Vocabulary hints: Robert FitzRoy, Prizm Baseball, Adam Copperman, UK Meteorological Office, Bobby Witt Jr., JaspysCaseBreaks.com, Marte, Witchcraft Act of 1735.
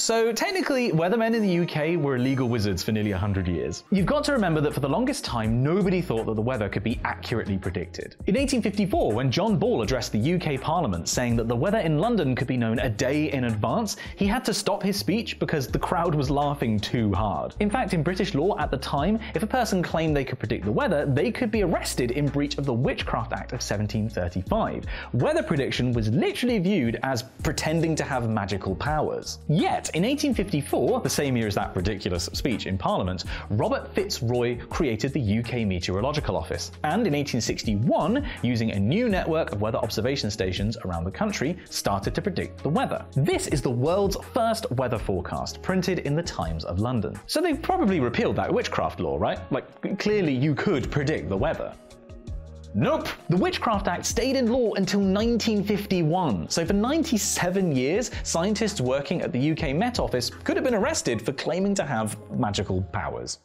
So technically, weathermen in the UK were illegal wizards for nearly 100 years. You've got to remember that for the longest time, nobody thought that the weather could be accurately predicted. In 1854, when John Ball addressed the UK Parliament saying that the weather in London could be known a day in advance, he had to stop his speech because the crowd was laughing too hard. In fact, in British law at the time, if a person claimed they could predict the weather, they could be arrested in breach of the Witchcraft Act of 1735. Weather prediction was literally viewed as pretending to have magical powers. Yet, in 1854, the same year as that ridiculous speech in Parliament, Robert FitzRoy created the UK Meteorological Office, and in 1861, using a new network of weather observation stations around the country, started to predict the weather. This is the world's first weather forecast, printed in the Times of London. So they've probably repealed that witchcraft law, right? Like, clearly you could predict the weather. Nope! The Witchcraft Act stayed in law until 1951, so for 97 years, scientists working at the UK Met Office could have been arrested for claiming to have magical powers.